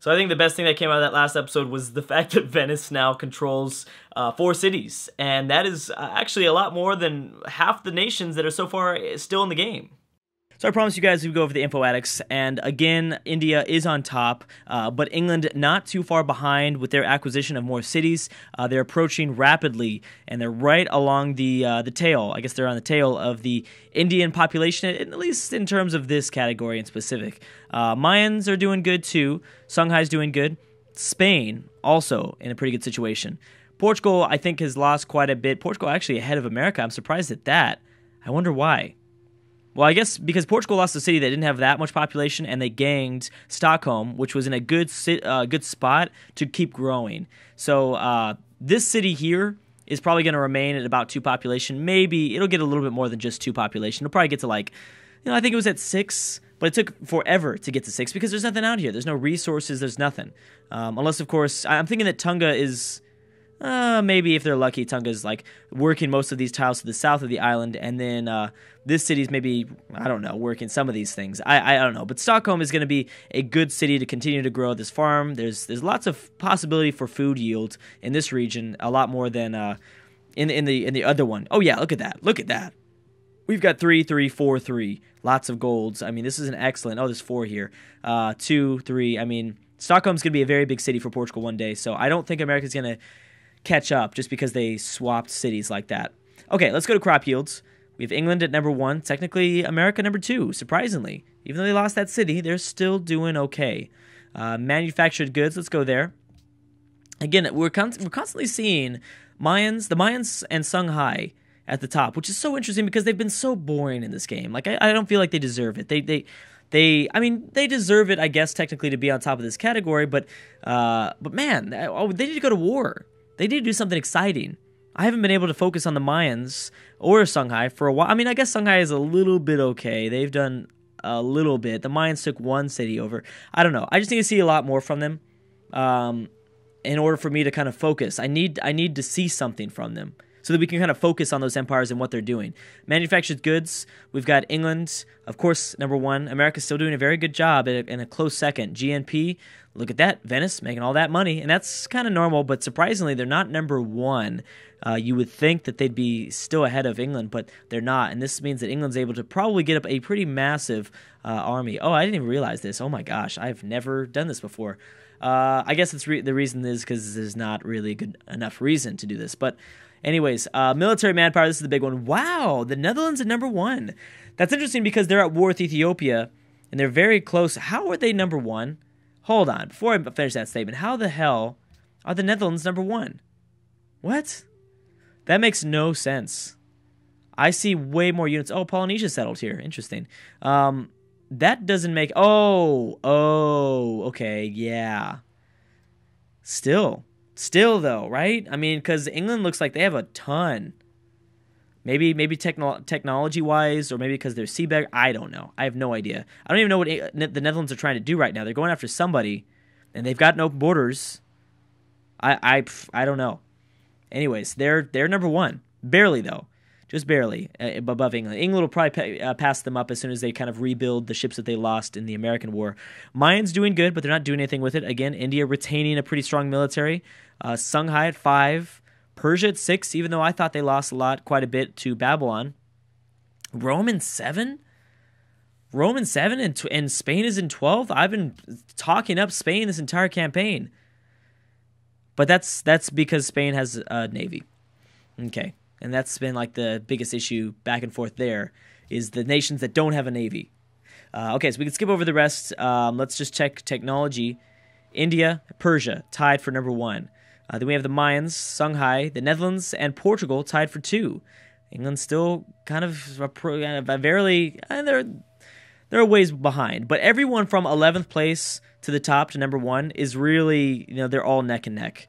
So I think the best thing that came out of that last episode was the fact that Venice now controls 4 cities, and that is actually a lot more than half the nations that are so far still in the game. So I promised you guys we'd go over the info addicts, and again, India is on top, but England not too far behind with their acquisition of more cities. They're approaching rapidly, and they're right along the tail. I guess they're on the tail of the Indian population, at least in terms of this category in specific. Mayans are doing good too. Shanghai's doing good. Spain also in a pretty good situation. Portugal, I think, has lost quite a bit. Portugal actually ahead of America. I'm surprised at that. I wonder why. Well, I guess because Portugal lost a city that didn't have that much population, and they ganged Stockholm, which was in a good spot to keep growing. So this city here is probably going to remain at about 2 population. Maybe it'll get a little bit more than just 2 population. It'll probably get to, like, you know, I think it was at 6, but it took forever to get to 6 because there's nothing out here. There's no resources. There's nothing. Unless, of course, I'm thinking that Tunga is... maybe if they're lucky, Tunga's like working most of these tiles to the south of the island, and then this city's maybe, I don't know, working some of these things. I don't know, but Stockholm is going to be a good city to continue to grow this farm. There's lots of possibility for food yield in this region, a lot more than in the other one. Oh yeah, look at that, look at that. We've got 3, 3, 4, 3, lots of golds. I mean, this is an excellent. Oh, there's 4 here, 2, 3. I mean, Stockholm's going to be a very big city for Portugal one day, so I don't think America's going to catch up just because they swapped cities like that. Okay, let's go to crop yields. We have England at number 1, technically America number 2, surprisingly. Even though they lost that city, they're still doing okay. Manufactured goods, let's go there. Again, we're constantly seeing Mayans, the Mayans and Shanghai at the top, which is so interesting because they've been so boring in this game. Like, I don't feel like they deserve it. I mean, they deserve it, I guess, technically to be on top of this category, but man, they need to go to war. They need to do something exciting. I haven't been able to focus on the Mayans or Shanghai for a while. I mean, I guess Shanghai is a little bit okay. They've done a little bit. The Mayans took 1 city over. I don't know. I just need to see a lot more from them in order for me to kind of focus. I need to see something from them so that we can kind of focus on those empires and what they're doing. Manufactured goods, we've got England, of course, number 1. America's still doing a very good job in a close second. GNP, look at that, Venice making all that money, and that's kind of normal, but surprisingly, they're not number 1. You would think that they'd be still ahead of England, but they're not, and this means that England's able to probably get up a pretty massive army. Oh, I didn't even realize this. Oh my gosh, I've never done this before. I guess it's the reason is because there's not really good enough reason to do this, but... Anyways, military manpower, this is the big one. Wow, the Netherlands at number 1. That's interesting because they're at war with Ethiopia, and they're very close. How are they number 1? Hold on, before I finish that statement, how the hell are the Netherlands number 1? What? That makes no sense. I see way more units. Oh, Polynesia settled here. Interesting. That doesn't make... Oh, okay, yeah. Still, though, right? I mean, because England looks like they have a ton. Maybe technology-wise, or maybe because they're seabed. I don't know. I have no idea. I don't even know what the Netherlands are trying to do right now. They're going after somebody, and they've got no borders. I don't know. Anyways, they're number 1. Barely, though. Just barely above England. England will probably pass them up as soon as they kind of rebuild the ships that they lost in the American War. Mayans doing good, but they're not doing anything with it. Again, India retaining a pretty strong military. Shanghai at 5, Persia at 6, even though I thought they lost quite a bit to Babylon. Rome in 7? Rome in 7 and Spain is in 12th? I've been talking up Spain this entire campaign. But that's because Spain has a navy. Okay. And that's been like the biggest issue back and forth there is the nations that don't have a navy. Okay, so we can skip over the rest. Let's just check technology. India, Persia, tied for number 1. Then we have the Mayans, Shanghai, the Netherlands, and Portugal tied for 2. England's still kind of barely, they're a ways behind. But everyone from 11th place to the top to number 1 is really, you know, they're all neck and neck.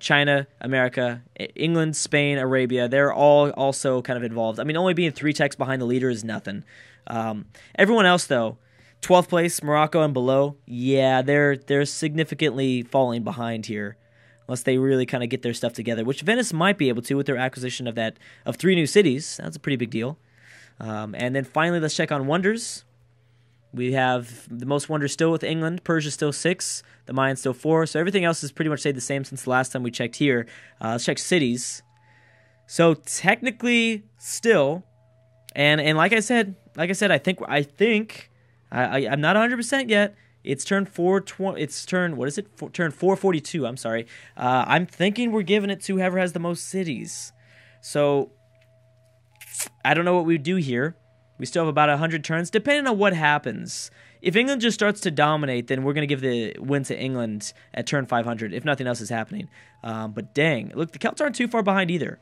China, America, England, Spain, Arabia, they're all also kind of involved. I mean, only being 3 techs behind the leader is nothing. Everyone else, though, 12th place, Morocco and below, yeah, they're significantly falling behind here unless they really kind of get their stuff together, which Venice might be able to with their acquisition of 3 new cities. That's a pretty big deal. And then finally, let's check on wonders. We have the most wonders still with England. Persia still 6. The Mayans still 4. So everything else has pretty much stayed the same since the last time we checked here. Let's check cities. So technically still, and like I said, I'm not 100% yet. It's turn 420. It's turn, what is it? Turn 442. I'm sorry. I'm thinking we're giving it to whoever has the most cities. So I don't know what we do here. We still have about 100 turns, depending on what happens. If England just starts to dominate, then we're going to give the win to England at turn 500, if nothing else is happening. But dang, look, the Celts aren't too far behind either.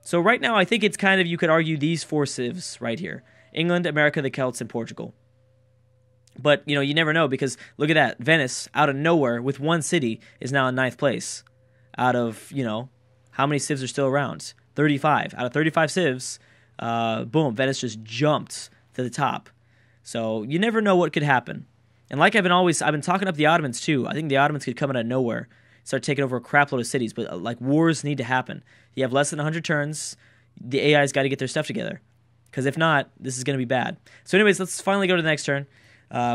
So right now, I think it's kind of, you could argue, these four civs right here. England, America, the Celts, and Portugal. But, you know, you never know, because look at that. Venice, out of nowhere, with one city, is now in 9th place. Out of, you know, how many civs are still around? 35. Out of 35 civs... boom, Venice just jumped to the top. So you never know what could happen. And like I've been talking up the Ottomans too. I think the Ottomans could come out of nowhere, start taking over a crapload of cities, but like wars need to happen. You have less than 100 turns, the AI's got to get their stuff together. Because if not, this is going to be bad. So anyways, let's finally go to the next turn.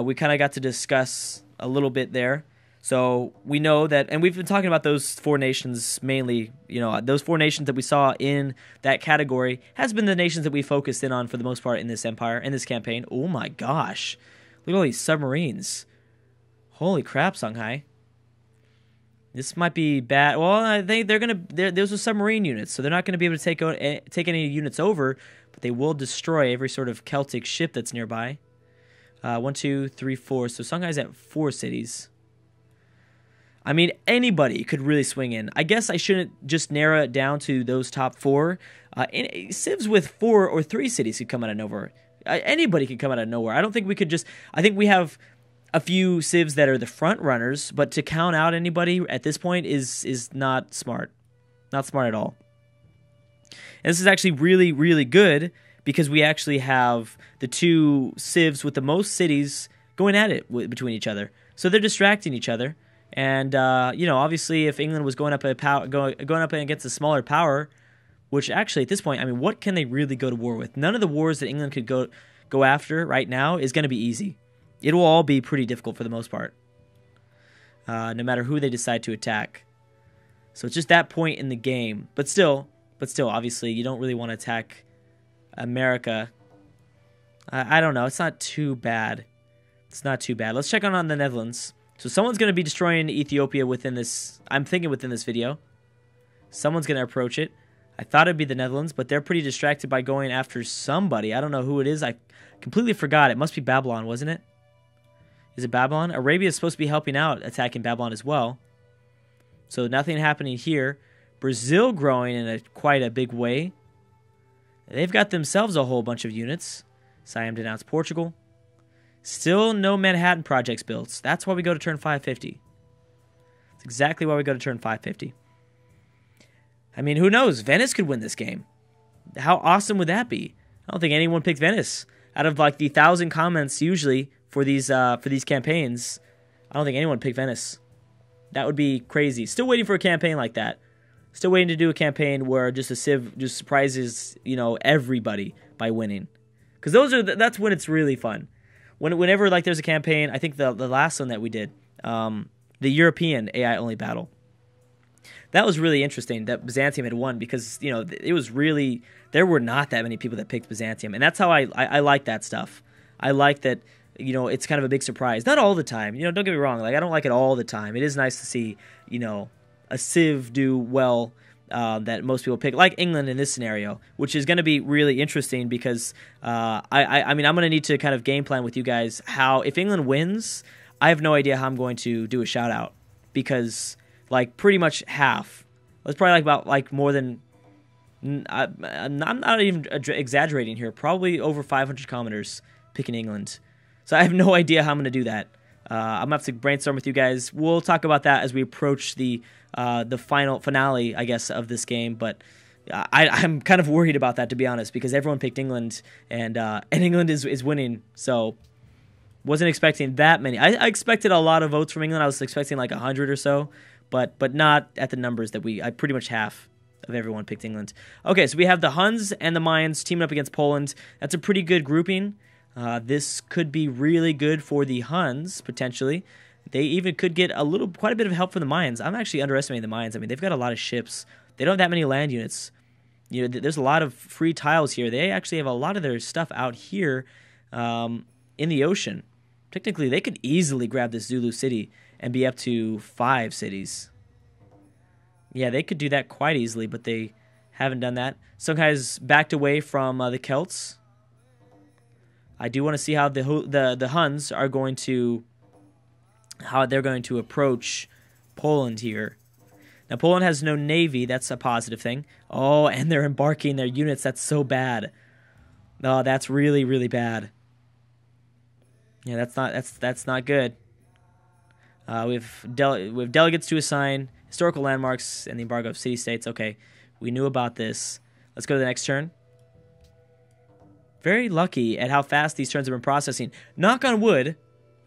We kind of got to discuss a little bit there. So we know that, and we've been talking about those four nations mainly, you know, those four nations that we saw in that category has been the nations that we focused in on for the most part in this empire, in this campaign. Oh my gosh. Look at all these submarines. Holy crap, Songhai. This might be bad. Well, I think those are submarine units, so they're not going to be able to take any units over, but they will destroy every sort of Celtic ship that's nearby. 1, 2, 3, 4. So Songhai's at 4 cities. I mean, anybody could really swing in. I guess I shouldn't just narrow it down to those top 4. Civs with 4 or 3 cities could come out of nowhere. Anybody could come out of nowhere. I don't think we could just... I think we have a few civs that are the front runners, but to count out anybody at this point is not smart. Not smart at all. And this is actually really, really good because we actually have the 2 civs with the most cities going at it between each other. So they're distracting each other. And, you know, obviously if England was going up against a smaller power, which actually at this point, I mean, what can they really go to war with? None of the wars that England could go after right now is going to be easy. It will all be pretty difficult for the most part, no matter who they decide to attack. So it's just that point in the game. But still, obviously, you don't really want to attack America. I don't know. It's not too bad. It's not too bad. Let's check on the Netherlands. So someone's going to be destroying Ethiopia within this, I'm thinking within this video. Someone's going to approach it. I thought it would be the Netherlands, but they're pretty distracted by going after somebody. I don't know who it is. I completely forgot. It must be Babylon, wasn't it? Is it Babylon? Arabia is supposed to be helping out, attacking Babylon as well. So nothing happening here. Brazil growing in quite a big way. They've got themselves a whole bunch of units. Siam denounced Portugal. Still no Manhattan projects built. That's why we go to turn 550. That's exactly why we go to turn 550. I mean, who knows? Venice could win this game. How awesome would that be? I don't think anyone picked Venice. Out of like the 1,000 comments usually for these campaigns, I don't think anyone picked Venice. That would be crazy. Still waiting for a campaign like that. Still waiting to do a campaign where just a civ just surprises, you know, everybody by winning. Because that's when it's really fun. Whenever like there's a campaign, I think the last one that we did, the European AI only battle, that was really interesting that Byzantium had won because, you know, it was really, there were not that many people that picked Byzantium. And that's how I like that stuff. I like that, you know, it's kind of a big surprise. Not all the time, you know, don't get me wrong. Like I don't like it all the time. It is nice to see, you know, a civ do well that most people pick, like England in this scenario, which is going to be really interesting because I mean, I'm going to need to kind of game plan with you guys how, if England wins, I have no idea how I'm going to do a shout out because like pretty much half, that's probably like about like more than, I'm not even exaggerating here, probably over 500 commenters picking England. So I have no idea how I'm going to do that. I'm going to have to brainstorm with you guys. We'll talk about that as we approach the finale, I guess, of this game. But I'm kind of worried about that, to be honest, because everyone picked England, and England is winning. So wasn't expecting that many. I expected a lot of votes from England. I was expecting like 100 or so, but not at the numbers that I pretty much half of everyone picked England. Okay, so we have the Huns and the Mayans teaming up against Poland. That's a pretty good grouping. This could be really good for the Huns, potentially. They even could get quite a bit of help from the Mayans. I'm actually underestimating the Mayans. I mean, they've got a lot of ships. They don't have that many land units. You know, there's a lot of free tiles here. They actually have a lot of their stuff out here in the ocean. Technically, they could easily grab this Zulu city and be up to 5 cities. Yeah, they could do that quite easily, but they haven't done that. Some guys backed away from the Celts. I do want to see how the Huns are going to, how they're going to approach Poland here. Now, Poland has no navy. That's a positive thing. Oh, and they're embarking their units. That's so bad. Oh, that's really, really bad. Yeah, that's not good. We have delegates to assign, historical landmarks, and the embargo of city-states. Okay, we knew about this. Let's go to the next turn. Very lucky at how fast these turns have been processing. Knock on wood.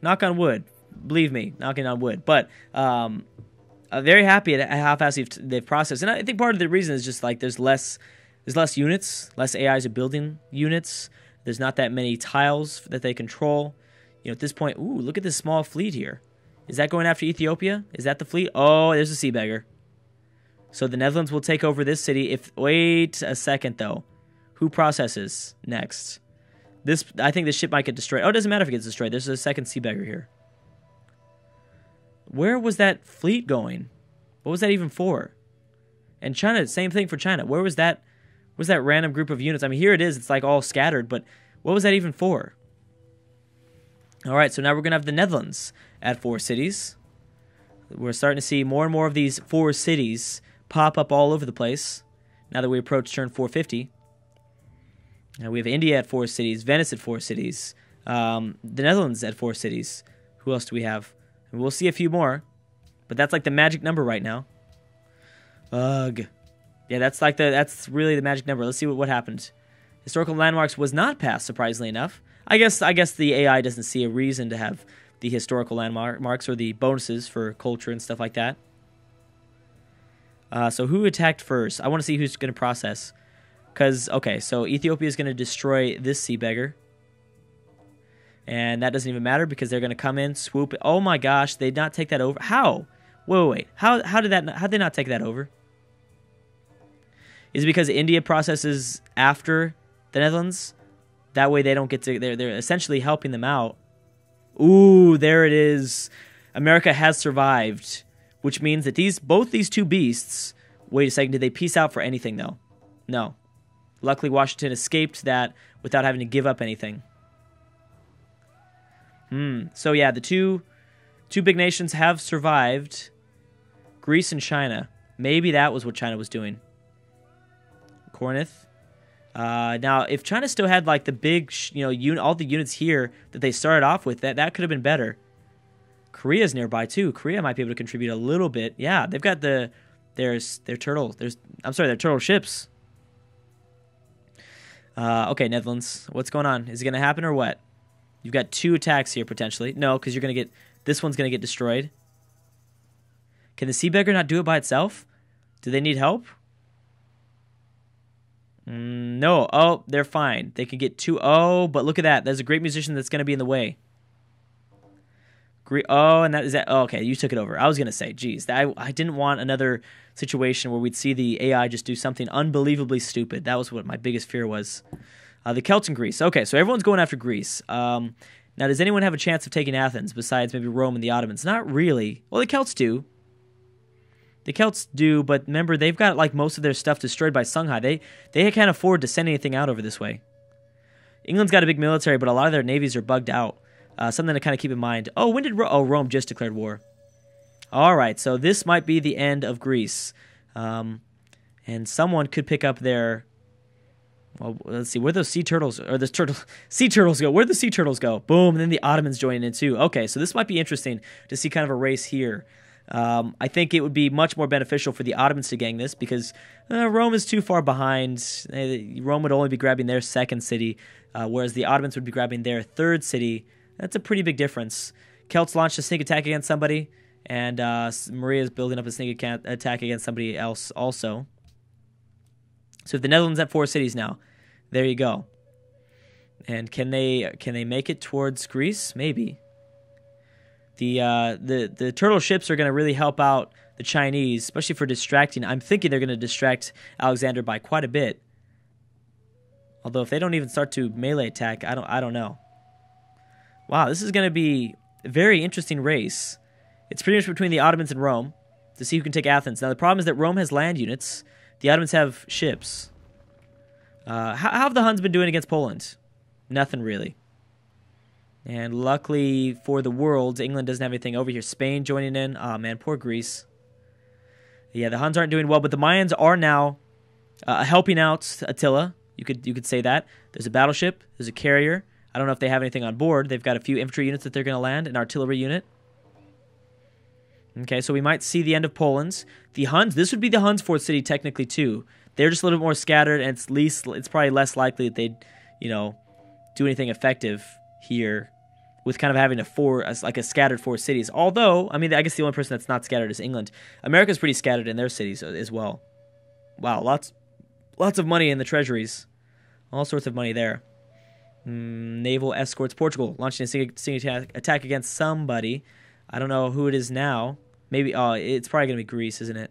Knock on wood. Believe me, knocking on wood. But I'm very happy at how fast they've processed. And I think part of the reason is just like there's less units, less AIs are building units. There's not that many tiles that they control. You know, at this point, ooh, look at this small fleet here. Is that going after Ethiopia? Is that the fleet? Oh, there's a sea beggar. So the Netherlands will take over this city if... Wait a second, though. Who processes next? This, I think this ship might get destroyed. Oh, it doesn't matter if it gets destroyed. There's a second sea beggar here. Where was that fleet going? What was that even for? And China, same thing for China. Where was that? Was that random group of units? I mean, here it is. It's like all scattered, but what was that even for? All right, so now we're going to have the Netherlands at 4 cities. We're starting to see more and more of these 4 cities pop up all over the place now that we approach turn 450. Now we have India at 4 cities, Venice at 4 cities, the Netherlands at 4 cities. Who else do we have? And we'll see a few more, but that's like the magic number right now. Ugh. Yeah, that's really the magic number. Let's see what happened. Historical landmarks was not passed, surprisingly enough. I guess the AI doesn't see a reason to have the historical landmarks or the bonuses for culture and stuff like that. So who attacked first? I want to see who's going to process. Because, okay, so Ethiopia is going to destroy this sea beggar. And that doesn't even matter because they're going to come in, swoop. Oh my gosh, they did not take that over. How? Wait. How did they not take that over? Is it because India processes after the Netherlands? That way they don't get to... They're essentially helping them out. Ooh, there it is. America has survived. Which means that both these two beasts... Wait a second, did they peace out for anything, though? No. Luckily, Washington escaped that without having to give up anything. So, yeah, the two big nations have survived. Greece and China. Maybe that was what China was doing. Corinth. Now, if China still had, like, the big, all the units here that they started off with, that could have been better. Korea's nearby, too. Korea might be able to contribute a little bit. Yeah, they've got their turtle ships. Okay, Netherlands. What's going on? Is it going to happen or what? You've got 2 attacks here, potentially. No, because you're going to get... This one's going to get destroyed. Can the sea beggar not do it by itself? Do they need help? No. Oh, they're fine. They can get 2... Oh, but look at that. There's a great musician that's going to be in the way. Oh, and that is that... Oh, okay, you took it over. I was going to say, geez. I didn't want another situation where we'd see the AI just do something unbelievably stupid. That was what my biggest fear was. The Celts in Greece. Okay, so everyone's going after Greece. Now, does anyone have a chance of taking Athens besides maybe Rome and the Ottomans? Not really. Well, the Celts do. The Celts do, but remember, they've got like most of their stuff destroyed by Songhai. They can't afford to send anything out over this way. England's got a big military, but a lot of their navies are bugged out. Something to kind of keep in mind. Oh, when did Rome just declared war? All right, so this might be the end of Greece. And someone could pick up their... Well, let's see. Where those sea turtles or the sea turtles go? Where the sea turtles go? Boom! And then the Ottomans join in too. Okay, so this might be interesting to see kind of a race here. I think it would be much more beneficial for the Ottomans to gang this because Rome is too far behind. Rome would only be grabbing their 2nd city, whereas the Ottomans would be grabbing their 3rd city. That's a pretty big difference. Celts launched a sneak attack against somebody, and Maria is building up a sneak attack against somebody else also. So if the Netherlands at 4 cities now, there you go. And can they make it towards Greece? Maybe. The turtle ships are going to really help out the Chinese, especially for distracting. I'm thinking they're going to distract Alexander by quite a bit. Although if they don't even start to melee attack, I don't know. Wow, this is going to be a very interesting race. It's pretty much between the Ottomans and Rome to see who can take Athens. Now the problem is that Rome has land units. The Ottomans have ships. How have the Huns been doing against Poland? Nothing really. And luckily for the world, England doesn't have anything over here. Spain joining in. Oh man, poor Greece. Yeah, the Huns aren't doing well, but the Mayans are now helping out Attila. You could say that. There's a battleship. There's a carrier. I don't know if they have anything on board. They've got a few infantry units that they're going to land, an artillery unit. Okay, so we might see the end of Poland. The Huns, this would be the Huns' fourth city technically too. They're just a little bit more scattered, and it's probably less likely that they'd, you know, do anything effective here with kind of having a scattered four cities. Although, I mean, I guess the only person that's not scattered is England. America's pretty scattered in their cities as well. Wow, lots of money in the treasuries. All sorts of money there. Naval escorts Portugal, launching a single attack against somebody. I don't know who it is now. Maybe, oh, it's probably going to be Greece, isn't it?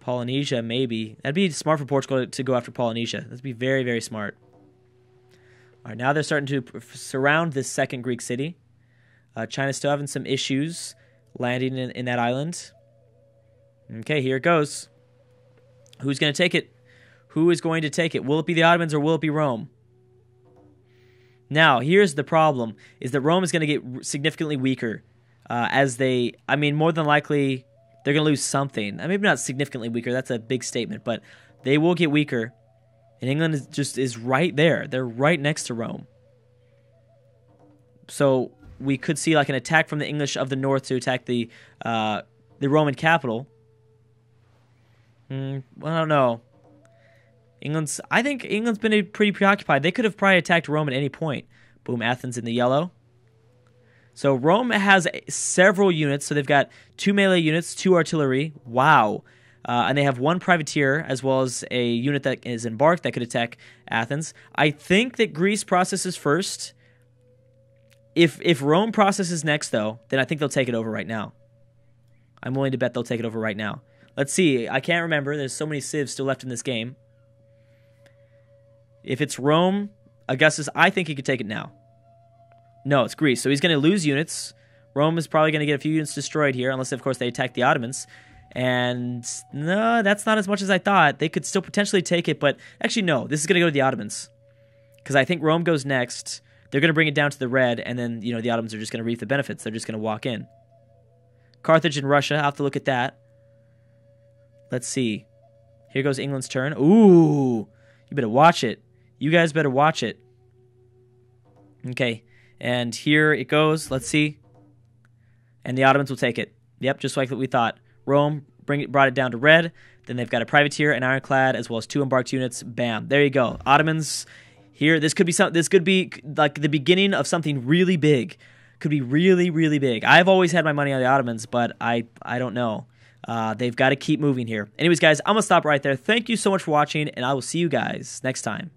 Polynesia, maybe. That'd be smart for Portugal to go after Polynesia. That'd be very, very smart. All right, now they're starting to surround this second Greek city. China's still having some issues landing in that island. Okay, here it goes. Who's going to take it? Who is going to take it? Will it be the Ottomans or will it be Rome? Now, here's the problem, is that Rome is going to get significantly weaker as they, I mean, more than likely, they're going to lose something. Maybe not significantly weaker, that's a big statement, but they will get weaker. And England is right there. They're right next to Rome. So we could see like an attack from the English of the north to attack the Roman capital. I don't know. I think England's been pretty preoccupied. They could have probably attacked Rome at any point. Boom, Athens in the yellow. So Rome has several units. So they've got 2 melee units, 2 artillery. Wow. And they have 1 privateer as well as a unit that is embarked that could attack Athens. I think that Greece processes first. If Rome processes next, though, then I think they'll take it over right now. I'm willing to bet they'll take it over right now. Let's see. I can't remember. There's so many civs still left in this game. If it's Rome, Augustus, I think he could take it now. No, it's Greece. So he's going to lose units. Rome is probably going to get a few units destroyed here, unless, of course, they attack the Ottomans. And no, that's not as much as I thought. They could still potentially take it, but actually, no. This is going to go to the Ottomans because I think Rome goes next. They're going to bring it down to the red, and then, you know, the Ottomans are just going to reap the benefits. They're just going to walk in. Carthage and Russia. I'll have to look at that. Let's see. Here goes England's turn. Ooh, you better watch it. You guys better watch it. Okay, and here it goes. Let's see. And the Ottomans will take it. Yep, just like we thought. Rome brought it down to red. Then they've got a privateer, an ironclad, as well as 2 embarked units. Bam. There you go. Ottomans here. This could be like the beginning of something really big. Could be really, really big. I've always had my money on the Ottomans, but I don't know. They've got to keep moving here. Anyways, guys, I'm going to stop right there. Thank you so much for watching, and I will see you guys next time.